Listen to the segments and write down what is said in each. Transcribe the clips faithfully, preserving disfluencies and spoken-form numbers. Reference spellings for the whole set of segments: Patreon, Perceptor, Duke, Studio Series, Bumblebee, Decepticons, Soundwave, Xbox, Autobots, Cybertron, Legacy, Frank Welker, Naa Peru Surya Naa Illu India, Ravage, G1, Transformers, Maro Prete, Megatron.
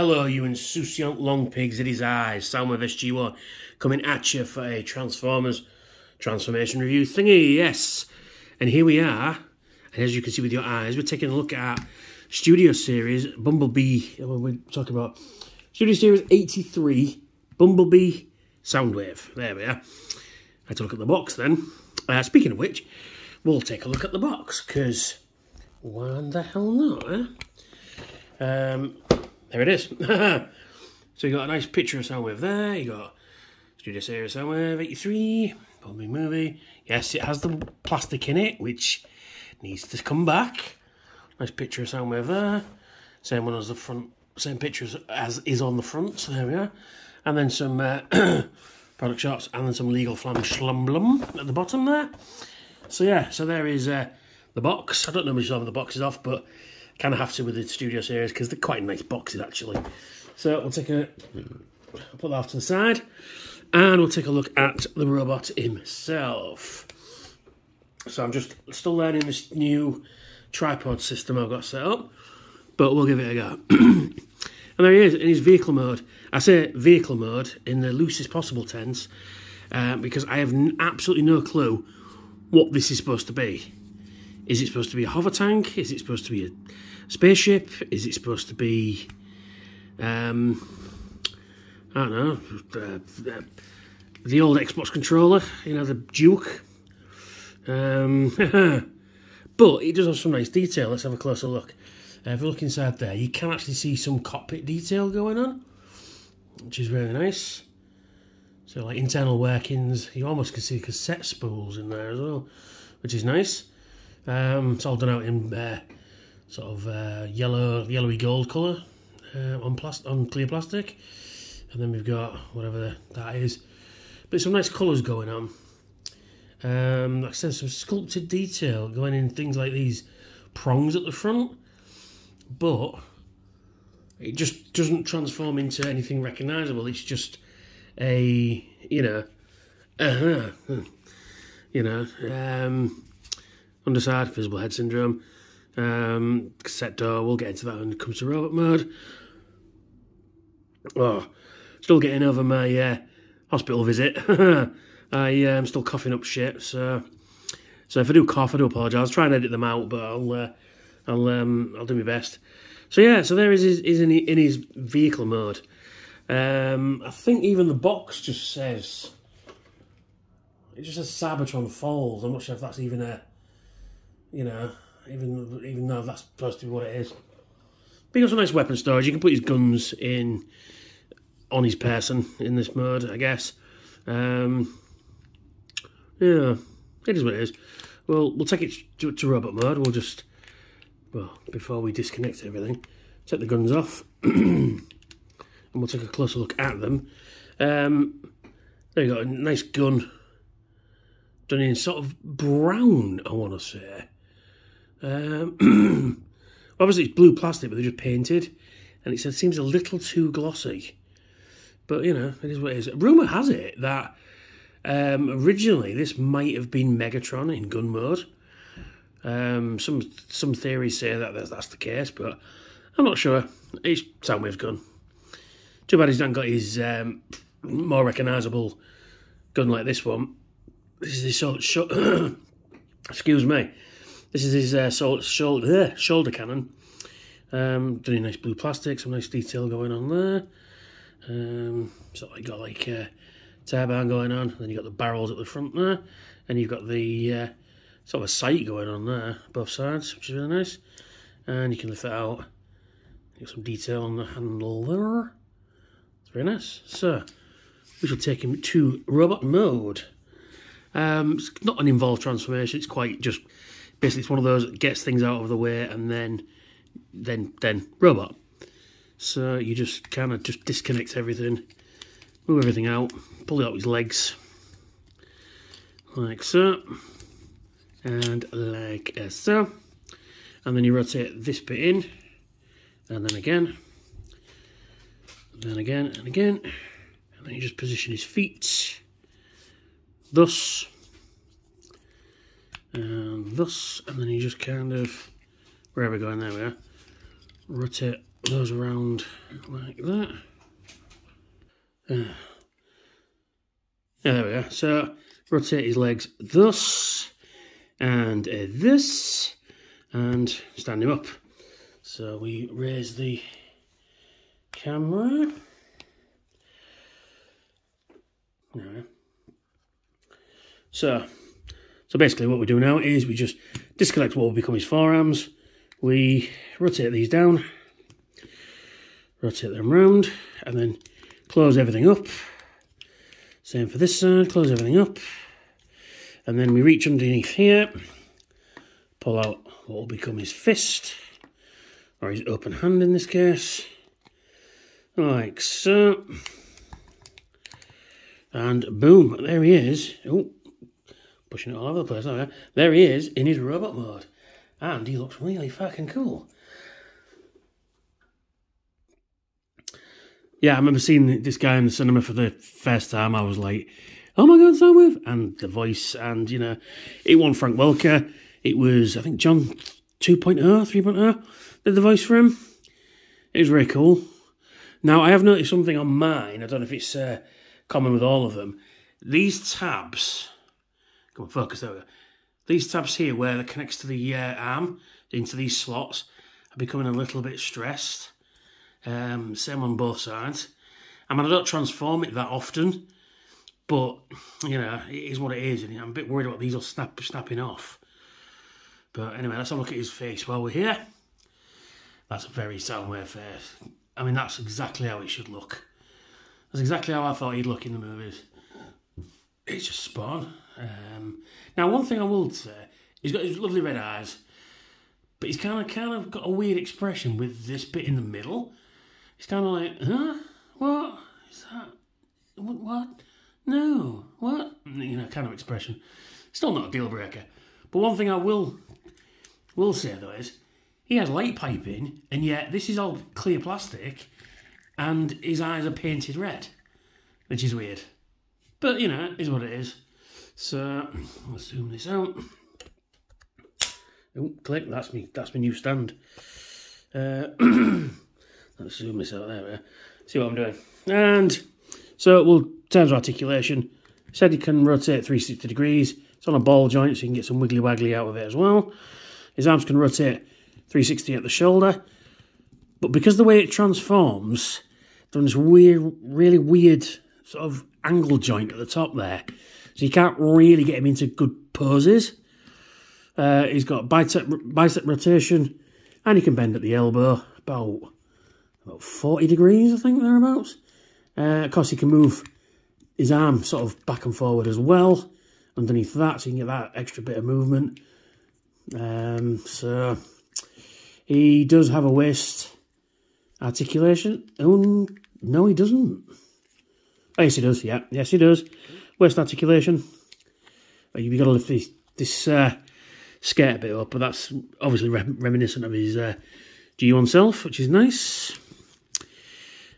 Hello, you insouciant long pigs. It is I, Soundwave G one, coming at you for a Transformers transformation review thingy, yes. And here we are, and as you can see with your eyes, we're taking a look at Studio Series Bumblebee. We're talking about Studio Series eighty-three, Bumblebee, Soundwave. There we are. I had to look at the box then. Uh, speaking of which, we'll take a look at the box, because why in the hell not, eh? Um... There it is. So you got a nice picture of Soundwave there. You got Studio Series Soundwave eighty-three, Bumblebee movie. Yes, it has the plastic in it, which needs to come back. Nice picture of Soundwave there. Same one as the front. Same picture as is on the front. So there we are. And then some uh, product shots, and then some legal flam schlumblum at the bottom there. So yeah, so there is uh, the box. I don't know if you'll have the boxes off, but kind of have to with the Studio Series because they're quite nice boxes actually. So we'll take a put that off to the side, and we'll take a look at the robot himself. So I'm just still learning this new tripod system I've got set up, but we'll give it a go. And there he is in his vehicle mode. I say vehicle mode in the loosest possible tense uh, because I have n absolutely no clue what this is supposed to be. Is it supposed to be a hover tank? Is it supposed to be a spaceship? Is it supposed to be, um, I don't know, uh, uh, the old Xbox controller, you know, the Duke? Um, but it does have some nice detail. Let's have a closer look. Uh, if you look inside there, you can actually see some cockpit detail going on, which is really nice. So, like, internal workings. You almost can see cassette spools in there as well, which is nice. Um, it's all done out in uh, sort of uh, yellow, yellowy gold colour uh, on, plast on clear plastic, and then we've got whatever that is. But some nice colours going on. Um, like I said, some sculpted detail going in things like these prongs at the front, but it just doesn't transform into anything recognisable. It's just a, you know, uh-huh, you know. Um, Underside, visible head syndrome, um, cassette door, we'll get into that when it comes to robot mode. Oh, still getting over my uh, hospital visit. I am um, still coughing up shit, so so if I do cough, I do apologise. I'll try and edit them out, but I'll uh, I'll um, I'll do my best. So yeah, so there is his, is in, in his vehicle mode. Um, I think even the box just says it just says Cybertron Falls. I'm not sure if that's even a, you know, even even though that's supposed to be what it is. But he's got some nice weapon storage. You can put his guns in on his person in this mode, I guess. Um, yeah, it is what it is. Well, we'll take it to, to robot mode. We'll just, well, before we disconnect everything, take the guns off, and we'll take a closer look at them. Um, there you go, a nice gun done in sort of brown, I want to say. Um, obviously it's blue plastic, but they're just painted, and it seems a little too glossy, but you know, it is what it is. Rumour has it that um, originally this might have been Megatron in gun mode. um, some some theories say that that's the case, but I'm not sure. It's Soundwave's gun. Too bad he's not got his um, more recognisable gun like this one. This is his shoulder, sho excuse me, this is his uh, so shoulder, uh, shoulder cannon. Um, done in nice blue plastic, some nice detail going on there. Um, so you got like a uh, turbine going on, and then you've got the barrels at the front there, and you've got the uh, sort of a sight going on there, both sides, which is really nice. And you can lift it out, you've got some detail on the handle there. It's very nice. So, we shall take him to robot mode. Um, it's not an involved transformation. It's quite just basically it's one of those that gets things out of the way and then then then robot. So you just kind of just disconnect everything, move everything out, pull it out with his legs like so, and like so, and then you rotate this bit in, and then again, and then again, and again, and then you just position his feet. Thus, and thus, and then you just kind of, wherever we're going, there we are, rotate goes around like that. Uh, there we go. So rotate his legs thus and uh, this, and stand him up. So we raise the camera. There we go. So, so basically what we do now is we just disconnect what will become his forearms. We rotate these down, rotate them round, and then close everything up. Same for this side, close everything up. And then we reach underneath here, pull out what will become his fist, or his open hand in this case, like so. And boom, there he is. Oh, pushing it all over the place. There, there he is in his robot mode. And he looks really fucking cool. Yeah, I remember seeing this guy in the cinema for the first time. I was like, oh my God, Soundwave! And the voice, and, you know, it wasn't Frank Welker. It was, I think, John two point oh, three point oh did the voice for him. It was very cool. Now, I have noticed something on mine. I don't know if it's uh, common with all of them. These tabs... Come on, focus, there we go. These tabs here, where that connects to the uh, arm, into these slots, are becoming a little bit stressed. Um, same on both sides. I mean, I don't transform it that often, but, you know, it is what it is, and I'm a bit worried about these all snap, snapping off. But anyway, let's have a look at his face while we're here. That's a very Soundwave face. I mean, that's exactly how it should look. That's exactly how I thought he'd look in the movies. It's just spawn. Um, now, one thing I will say, he's got his lovely red eyes, but he's kind of kind of got a weird expression with this bit in the middle. It's kind of like, huh? What? Is that? What? What? No. What? You know, kind of expression. Still not a deal breaker. But one thing I will will say, though, is he has light piping, and yet this is all clear plastic, and his eyes are painted red, which is weird. But, you know, it is what it is. So, let's zoom this out. Oh, click, that's me, that's my new stand. Uh, let's zoom this out, there we are. See what I'm doing. And, so we'll, in terms of articulation, said it can rotate three hundred sixty degrees. It's on a ball joint, so you can get some wiggly-waggly out of it as well. His arms can rotate three sixty at the shoulder. But because the way it transforms, there's this weird, really weird sort of angle joint at the top there, so you can't really get him into good poses. Uh, he's got bicep, bicep rotation, and he can bend at the elbow about about forty degrees, I think, thereabouts. Uh, of course, he can move his arm sort of back and forward as well underneath that, so you can get that extra bit of movement. Um, so he does have a waist articulation. Oh no, he doesn't. Oh, yes, he does. Yeah, yes, he does. Waist articulation. You've got to lift this, this uh, skirt a bit up, but that's obviously re reminiscent of his uh, G one self, which is nice.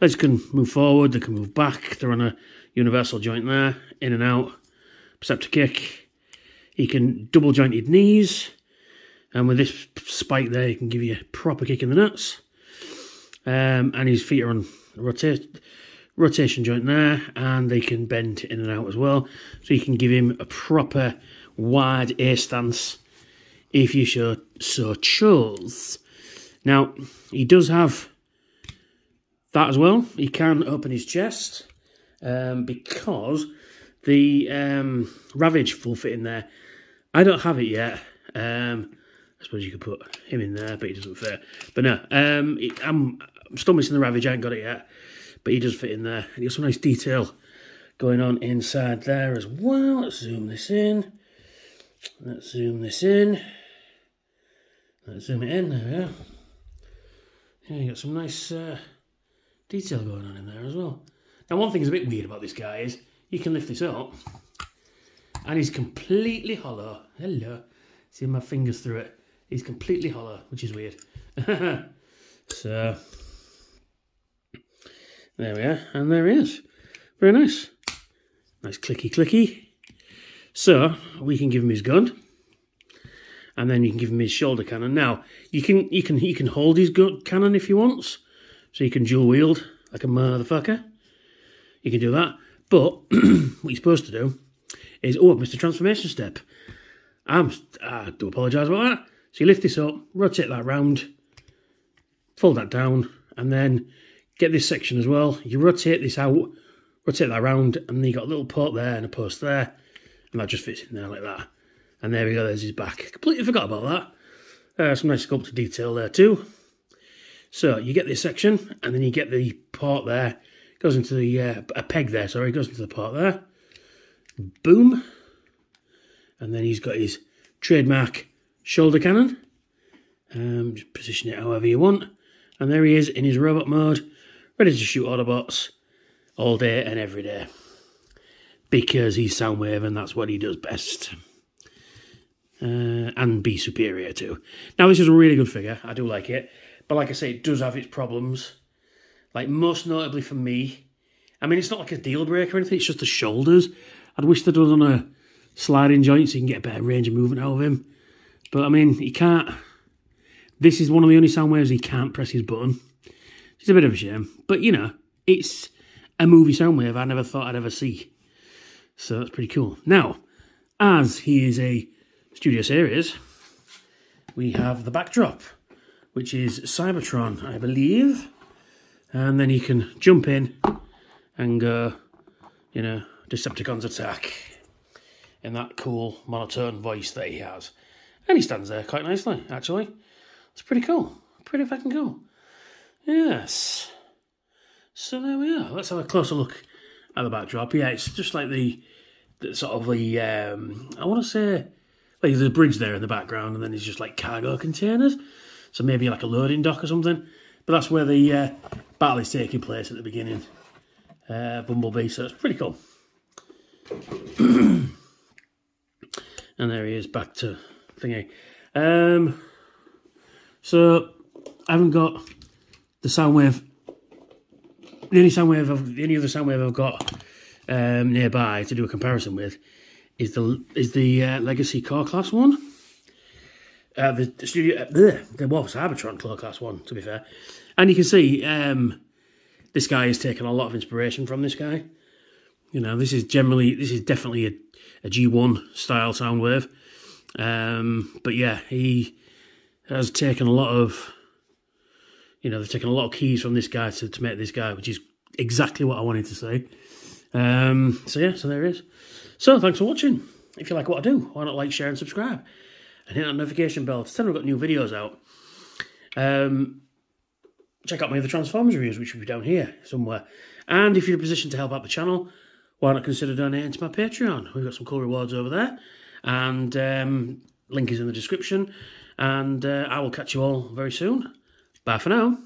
Legs can move forward, they can move back. They're on a universal joint there, in and out. Perceptor kick. He can double jointed knees, and with this spike there, he can give you a proper kick in the nuts. Um, and his feet are on rotate. rotation joint there, and they can bend in and out as well, so you can give him a proper wide A stance if you so, so chose. Now, he does have that as well. He can open his chest um, because the um, Ravage will fit in there. I don't have it yet. Um, I suppose you could put him in there, but he doesn't fit. But no, um, it, I'm, I'm still missing the Ravage. I ain't got it yet. But he does fit in there. And you got some nice detail going on inside there as well. Let's zoom this in. Let's zoom this in. Let's zoom it in. There we go. Yeah, you got some nice uh, detail going on in there as well. Now, one thing that's a bit weird about this guy is you can lift this up, and he's completely hollow. Hello. See my fingers through it. He's completely hollow, which is weird. So... there we are, and there he is. Very nice. Nice clicky clicky. So, we can give him his gun. And then you can give him his shoulder cannon. Now, you can you can, you can hold his gun cannon if he wants. so you can dual wield like a motherfucker. You can do that. But what you're supposed to do is, oh, I've missed a transformation step. I'm, I do apologise about that. So you lift this up, rotate that round, fold that down, and then get this section as well. You rotate this out, rotate that round, and then you got a little port there and a post there, and that just fits in there like that. And there we go, there's his back. Completely forgot about that. Uh, some nice sculpted detail there too. So you get this section, and then you get the port there. It goes into the, uh, a peg there, sorry, it goes into the port there. Boom. And then he's got his trademark shoulder cannon. Um, just position it however you want. And there he is in his robot mode, ready to shoot Autobots all day and every day. Because he's Soundwave and that's what he does best. Uh, and be superior to. Now this is a really good figure, I do like it. But like I say, it does have its problems. Like most notably for me, I mean it's not like a deal breaker or anything, it's just the shoulders. I'd wish they'd done a sliding joint so you can get a better range of movement out of him. But I mean, he can't... This is one of the only Soundwaves he can't press his button. It's a bit of a shame. But, you know, it's a movie Soundwave I never thought I'd ever see. So that's pretty cool. Now, as he is a Studio Series, we have the backdrop, which is Cybertron, I believe. And then he can jump in and go, you know, Decepticons attack. In that cool, monotone voice that he has. And he stands there quite nicely, actually. It's pretty cool. Pretty fucking cool. Yes. So there we are. Let's have a closer look at the backdrop. Yeah, it's just like the, the sort of the, um, I want to say, like there's a bridge there in the background and then it's just like cargo containers. So maybe like a loading dock or something. But that's where the uh, battle is taking place at the beginning. Uh, Bumblebee, so it's pretty cool. And there he is, back to thingy. Um... So, I haven't got the Soundwave, the only Soundwave, I've, the only other Soundwave I've got um, nearby to do a comparison with is the is the uh, Legacy Core Class one. Uh, the, the Studio, uh, bleh, there was Cybertron Core Class one, to be fair. And you can see um, this guy has taken a lot of inspiration from this guy. You know, this is generally, this is definitely a, a G one style Soundwave. Um, but yeah, he... has taken a lot of, you know, they've taken a lot of keys from this guy to, to make this guy, which is exactly what I wanted to say. Um, so yeah, so there it is. So thanks for watching. If you like what I do, why not like, share and subscribe? And hit that notification bell to tell me I've got new videos out. Um, check out my other Transformers reviews, which will be down here somewhere. And if you're in a position to help out the channel, why not consider donating to my Patreon? We've got some cool rewards over there. And um, link is in the description. And uh, I will catch you all very soon. Bye for now.